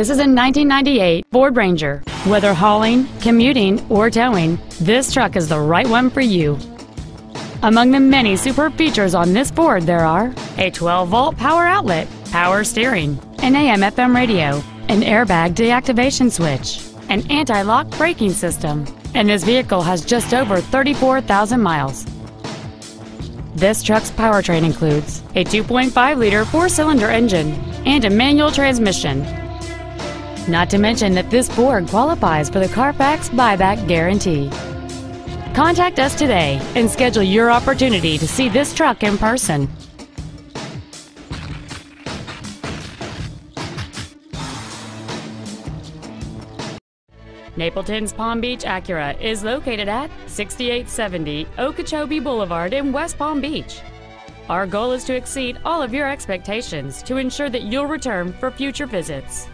This is a 1998 Ford Ranger. Whether hauling, commuting, or towing, this truck is the right one for you. Among the many superb features on this Ford, there are a 12-volt power outlet, power steering, an AM/FM radio, an airbag deactivation switch, an anti-lock braking system, and this vehicle has just over 34,000 miles. This truck's powertrain includes a 2.5-liter four-cylinder engine and a manual transmission. Not to mention that this Ford qualifies for the Carfax buyback guarantee. Contact us today and schedule your opportunity to see this truck in person. Napleton's Palm Beach Acura is located at 6870 Okeechobee Boulevard in West Palm Beach. Our goal is to exceed all of your expectations to ensure that you'll return for future visits.